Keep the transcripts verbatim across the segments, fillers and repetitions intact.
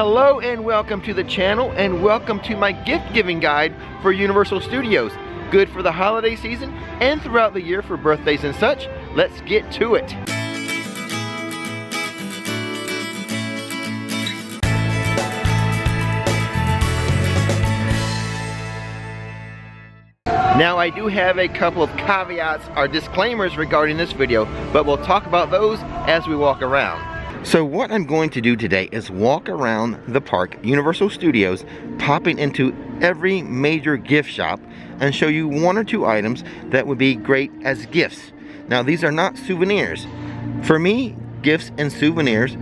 Hello and welcome to the channel, and welcome to my gift giving guide for Universal Studios. Good for the holiday season and throughout the year for birthdays and such. Let's get to it. Now I do have a couple of caveats or disclaimers regarding this video, but we'll talk about those as we walk around. So what I'm going to do today is walk around the park, Universal Studios, popping into every major gift shop and show you one or two items that would be great as gifts. Now these are not souvenirs. For me, gifts and souvenirs,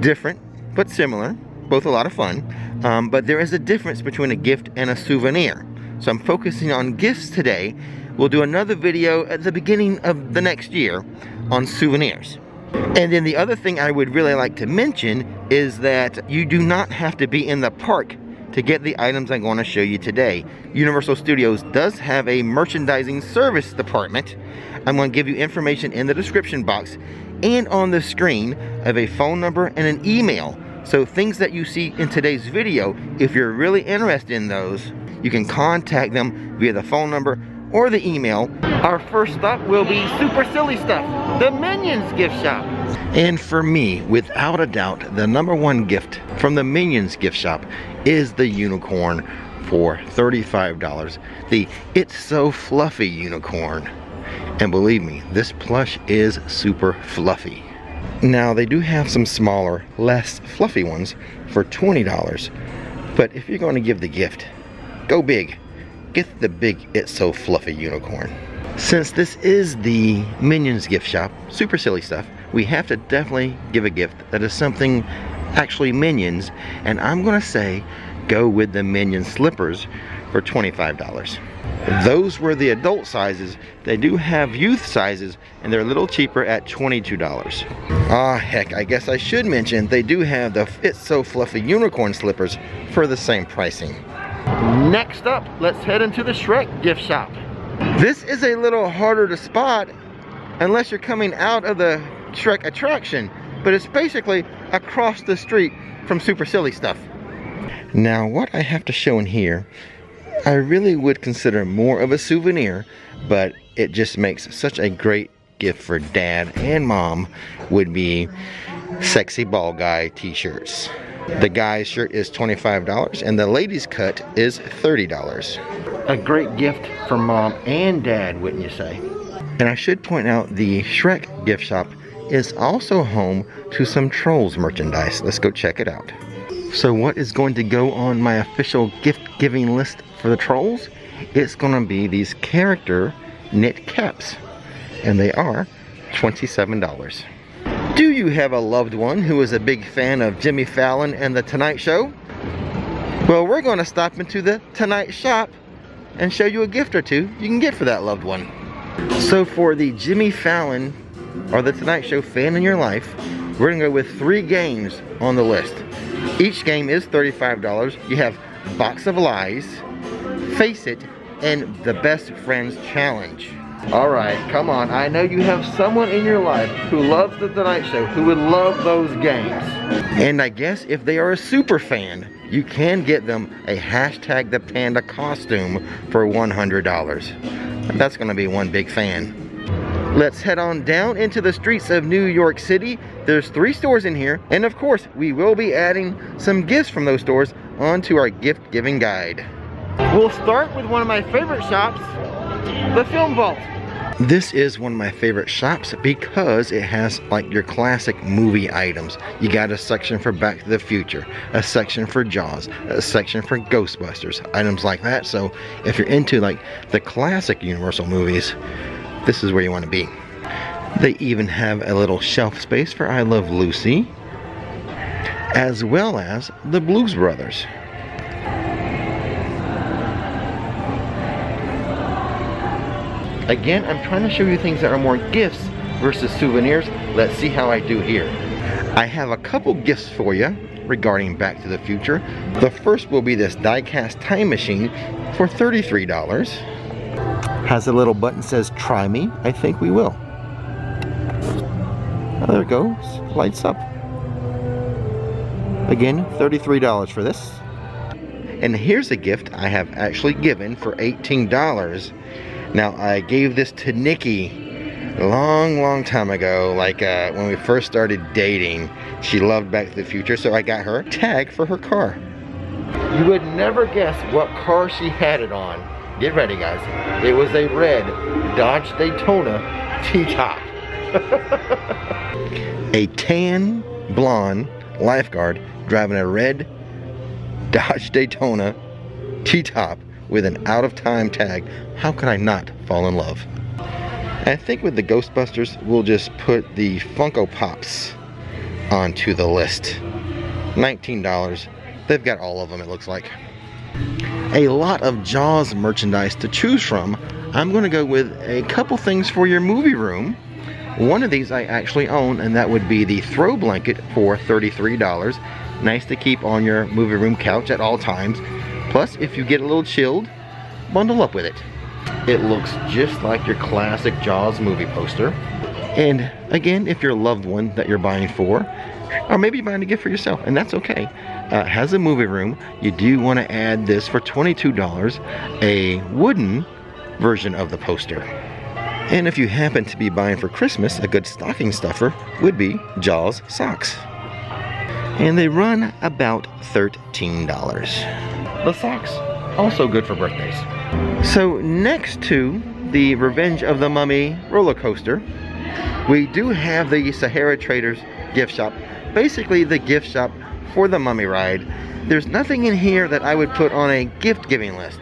different but similar, both a lot of fun, um, but there is a difference between a gift and a souvenir. So I'm focusing on gifts today. We'll do another video at the beginning of the next year on souvenirs. And then the other thing I would really like to mention is that you do not have to be in the park to get the items I'm going to show you today. Universal Studios does have a merchandising service department. I'm going to give you information in the description box and on the screen of a phone number and an email. So things that you see in today's video, if you're really interested in those, you can contact them via the phone number or the email. Our first stop will be Super Silly Stuff, the Minions gift shop. And for me, without a doubt, the number one gift from the Minions gift shop is the unicorn for thirty-five dollars. The It's So Fluffy unicorn. And believe me, this plush is super fluffy. Now they do have some smaller, less fluffy ones for twenty dollars. But if you're going to give the gift, go big. Get the big It's So Fluffy unicorn. Since this is the Minions gift shop, Super Silly Stuff, we have to definitely give a gift that is something actually Minions, and I'm gonna say go with the Minion slippers for twenty-five dollars. Those were the adult sizes. They do have youth sizes, and they're a little cheaper at twenty-two dollars. Ah, heck, I guess I should mention they do have the It's So Fluffy unicorn slippers for the same pricing. Next up, let's head into the Shrek gift shop. This is a little harder to spot unless you're coming out of the Shrek attraction, but it's basically across the street from Super Silly Stuff. Now what I have to show in here, I really would consider more of a souvenir, but it just makes such a great gift for dad and mom, would be sexy ball guy t-shirts. The guy's shirt is twenty-five dollars and the ladies' cut is thirty dollars. A great gift for mom and dad, wouldn't you say? And I should point out the Shrek gift shop is also home to some Trolls merchandise. Let's go check it out. So what is going to go on my official gift giving list for the Trolls? It's going to be these character knit caps, and they are twenty-seven dollars. Do you have a loved one who is a big fan of Jimmy Fallon and The Tonight Show? Well, we're going to stop into the Tonight shop and show you a gift or two you can get for that loved one. So for the Jimmy Fallon or The Tonight Show fan in your life, we're going to go with three games on the list. Each game is thirty-five dollars. You have Box of Lies, Face It, and The Best Friends Challenge. Alright, come on. I know you have someone in your life who loves The Tonight Show, who would love those games. And I guess if they are a super fan, you can get them a hashtag the Panda costume for one hundred dollars. That's going to be one big fan. Let's head on down into the streets of New York City. There's three stores in here, and of course, we will be adding some gifts from those stores onto our gift giving guide. We'll start with one of my favorite shops, The Film Vault. This is one of my favorite shops because it has like your classic movie items. You got a section for Back to the Future, a section for Jaws, a section for Ghostbusters, items like that. So if you're into like the classic Universal movies, this is where you want to be. They even have a little shelf space for I Love Lucy, as well as the Blues Brothers. Again, I'm trying to show you things that are more gifts versus souvenirs. Let's see how I do here. I have a couple gifts for you regarding Back to the Future. The first will be this die-cast time machine for thirty-three dollars. Has a little button that says, try me, I think we will. Oh, there it goes, lights up. Again, thirty-three dollars for this. And here's a gift I have actually given for eighteen dollars. Now, I gave this to Nikki a long, long time ago, like uh, when we first started dating. She loved Back to the Future, so I got her a tag for her car. You would never guess what car she had it on. Get ready, guys. It was a red Dodge Daytona T-top. A tan, blonde lifeguard driving a red Dodge Daytona T-top with an out-of-time tag. How could I not fall in love? I think with the Ghostbusters, we'll just put the Funko Pops onto the list. nineteen dollars. They've got all of them, it looks like. A lot of Jaws merchandise to choose from. I'm going to go with a couple things for your movie room. One of these I actually own, and that would be the throw blanket for thirty-three dollars. Nice to keep on your movie room couch at all times. Plus, if you get a little chilled, bundle up with it. It looks just like your classic Jaws movie poster. And again, if your loved one that you're buying for, or maybe you're buying a gift for yourself, and that's okay, uh, has a movie room, you do want to add this for twenty-two dollars, a wooden version of the poster. And if you happen to be buying for Christmas, a good stocking stuffer would be Jaws socks. And they run about thirteen dollars. The socks, also good for birthdays. So next to the Revenge of the Mummy roller coaster, we do have the Sahara Traders gift shop. Basically the gift shop for the Mummy ride. There's nothing in here that I would put on a gift giving list.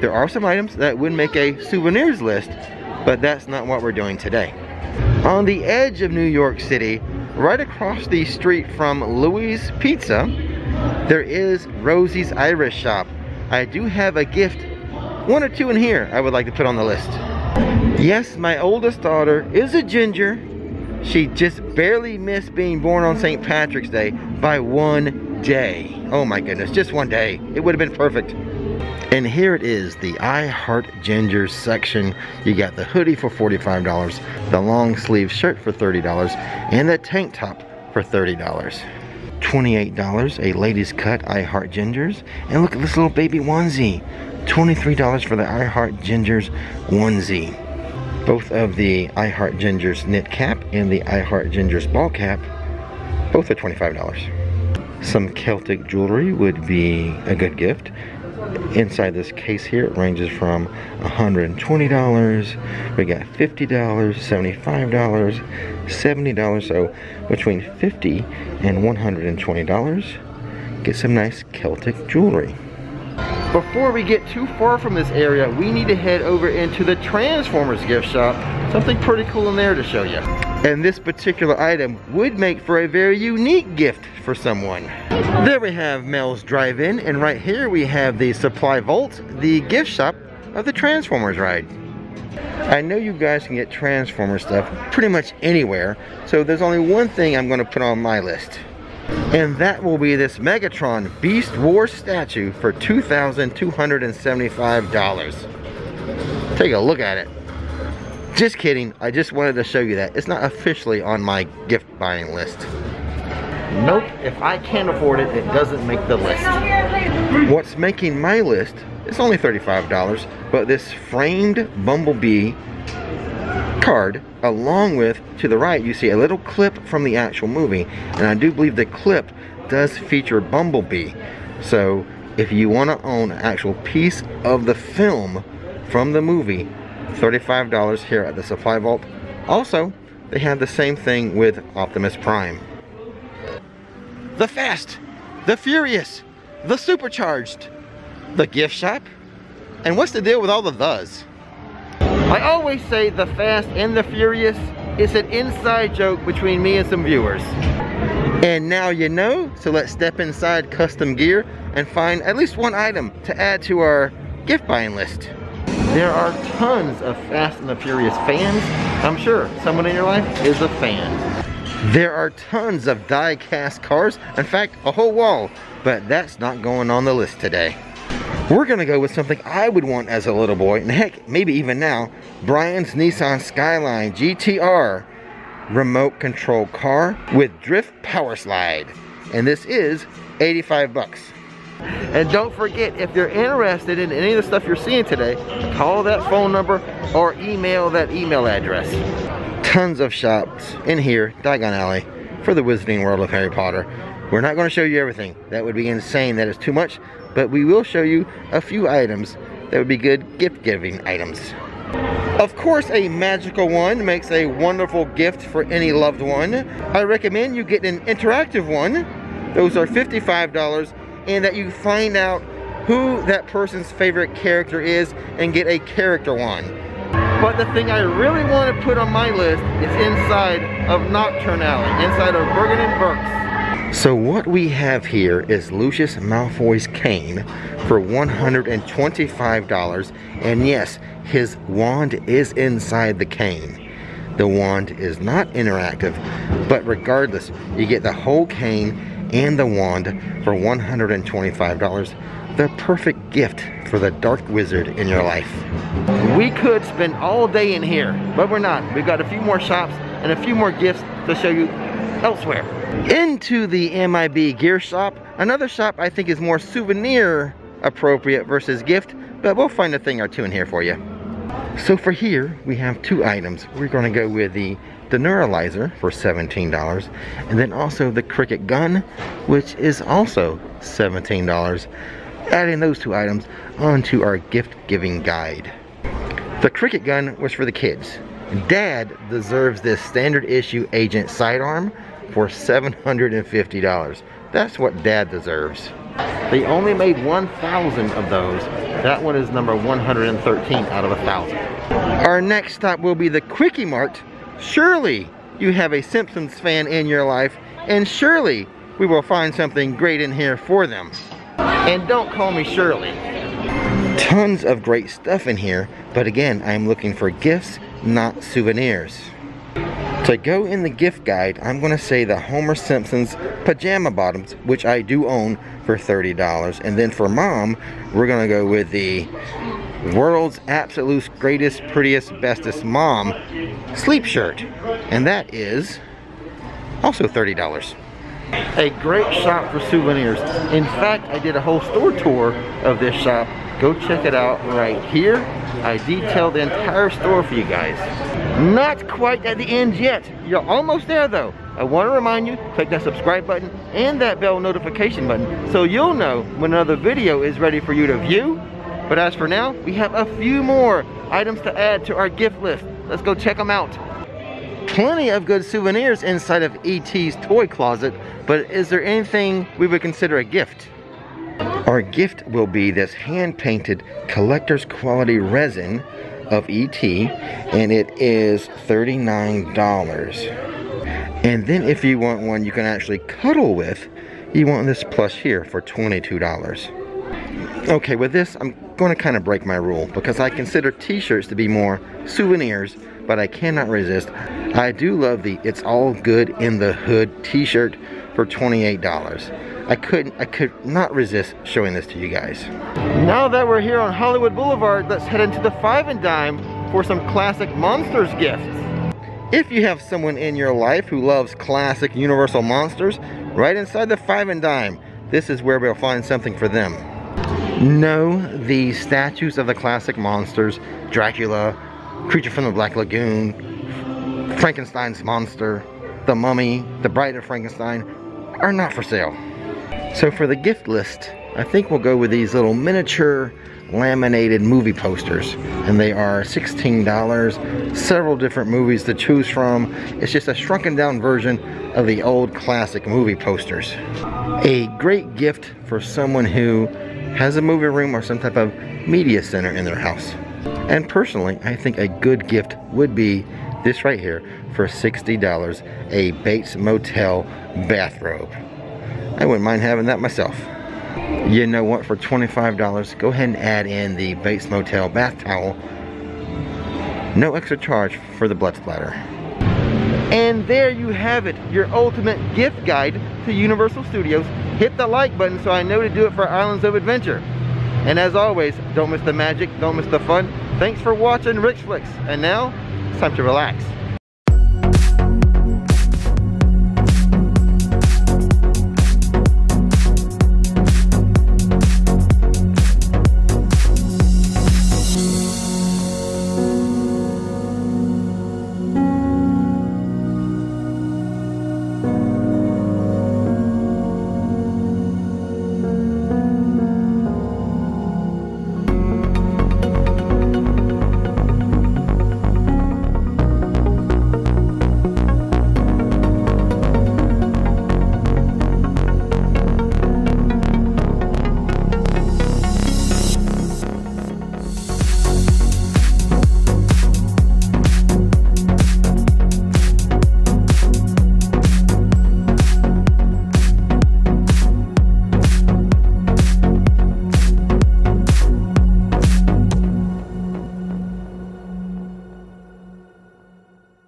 There are some items that would make a souvenirs list, but that's not what we're doing today. On the edge of New York City, right across the street from Louis Pizza, there is Rosie's Irish Shop. I do have a gift, one or two in here, I would like to put on the list. Yes, my oldest daughter is a ginger. She just barely missed being born on Saint Patrick's Day by one day. Oh my goodness, just one day. It would have been perfect. And here it is, the I Heart Ginger section. You got the hoodie for forty-five dollars, the long sleeve shirt for thirty dollars, and the tank top for thirty dollars. twenty-eight dollars, a ladies cut I Heart Gingers. And look at this little baby onesie. twenty-three dollars for the I Heart Gingers onesie. Both of the I Heart Gingers knit cap and the I Heart Gingers ball cap, both are twenty-five dollars. Some Celtic jewelry would be a good gift. Inside this case here, it ranges from one hundred twenty dollars, we got fifty dollars, seventy-five dollars, seventy dollars, so between fifty dollars and one hundred twenty dollars, get some nice Celtic jewelry. Before we get too far from this area, we need to head over into the Transformers gift shop. Something pretty cool in there to show you. And this particular item would make for a very unique gift for someone. There we have Mel's Drive-In, and right here we have the Supply Vault, the gift shop of the Transformers ride. I know you guys can get Transformers stuff pretty much anywhere, so there's only one thing I'm going to put on my list. And that will be this Megatron Beast War statue for two thousand two hundred seventy-five dollars. Take a look at it. Just kidding, I just wanted to show you that. It's not officially on my gift buying list. Nope, if I can't afford it, it doesn't make the list. What's making my list, it's only thirty-five dollars, but this framed Bumblebee card, along with, to the right, you see a little clip from the actual movie, and I do believe the clip does feature Bumblebee. So if you want to own an actual piece of the film from the movie, thirty-five dollars here at the Supply Vault. Also, they have the same thing with Optimus Prime. The Fast, the Furious, the Supercharged, the gift shop, and what's the deal with all the thes? I always say the Fast and the Furious is an inside joke between me and some viewers. And now you know, so let's step inside custom gear and find at least one item to add to our gift buying list. There are tons of Fast and the Furious fans. I'm sure someone in your life is a fan. There are tons of die-cast cars, in fact a whole wall, but that's not going on the list today. We're gonna go with something I would want as a little boy, and heck, maybe even now, Brian's Nissan Skyline G T R remote control car with drift power slide. and this is eighty-five bucks. And don't forget, if you're interested in any of the stuff you're seeing today, call that phone number or email that email address. Tons of shops in here, Diagon Alley, for the Wizarding World of Harry Potter. We're not going to show you everything. That would be insane. That is too much. But we will show you a few items that would be good gift-giving items. Of course, a magical wand makes a wonderful gift for any loved one. I recommend you get an interactive one. Those are fifty-five dollars. And that you find out who that person's favorite character is and get a character wand. But the thing I really want to put on my list is inside of Nocturne Alley, inside of Bergen and Burke's. So what we have here is Lucius Malfoy's cane for one hundred twenty-five dollars, and yes, his wand is inside the cane. The wand is not interactive, but regardless, you get the whole cane and the wand for one hundred twenty-five dollars, the perfect gift for the dark wizard in your life. We could spend all day in here, but we're not. We've got a few more shops and a few more gifts to show you elsewhere. Into the M I B gear shop, another shop I think is more souvenir appropriate versus gift, but we'll find a thing or two in here for you. So for here, we have two items. We're gonna go with the The Neuralizer for seventeen dollars, and then also the Cricut gun, which is also seventeen dollars. Adding those two items onto our gift giving guide. The Cricut gun was for the kids. Dad deserves this standard issue Agent sidearm for seven hundred fifty dollars. That's what Dad deserves. They only made one thousand of those. That one is number one hundred thirteen out of one thousand. Our next stop will be the Quickie Mart. Surely you have a Simpsons fan in your life, and surely we will find something great in here for them. And don't call me Shirley. Tons of great stuff in here, but again, I'm looking for gifts, not souvenirs. To go in the gift guide, I'm going to say the Homer Simpson's pajama bottoms, which I do own, for thirty dollars. And then for Mom, we're going to go with the world's absolute greatest, prettiest, bestest mom sleep shirt, and that is also thirty dollars. A great shop for souvenirs. In fact, I did a whole store tour of this shop. Go check it out right here. I detailed the entire store for you guys. Not quite at the end yet. You're almost there though. I want to remind you, click that subscribe button and that bell notification button so you'll know when another video is ready for you to view. But as for now, we have a few more items to add to our gift list. Let's go check them out. Plenty of good souvenirs inside of E T's toy closet, but is there anything we would consider a gift? Our gift will be this hand-painted collector's quality resin of E T, and it is thirty-nine dollars. And then if you want one you can actually cuddle with, you want this plush here for twenty-two dollars. Okay, with this, I'm going to kind of break my rule because I consider t-shirts to be more souvenirs, but I cannot resist. I do love the It's All Good in the Hood t-shirt for twenty-eight dollars. I couldn't, I could not resist showing this to you guys. Now that we're here on Hollywood Boulevard, let's head into the Five and Dime for some classic Monsters gifts. If you have someone in your life who loves classic Universal Monsters, right inside the Five and Dime, this is where we'll find something for them. No, the statues of the classic monsters, Dracula, Creature from the Black Lagoon, Frankenstein's monster, The Mummy, The Bride of Frankenstein, are not for sale. So for the gift list, I think we'll go with these little miniature laminated movie posters. And they are sixteen dollars, several different movies to choose from. It's just a shrunken down version of the old classic movie posters. A great gift for someone who has a movie room or some type of media center in their house. And personally, I think a good gift would be this right here for sixty dollars, a Bates Motel bathrobe. I wouldn't mind having that myself. You know what, for twenty-five dollars, go ahead and add in the Bates Motel bath towel. No extra charge for the blood splatter. And there you have it, your ultimate gift guide to Universal Studios. Hit the like button so I know to do it for Islands of Adventure. And as always, don't miss the magic, don't miss the fun. Thanks for watching Rick's Flicks. And now, it's time to relax.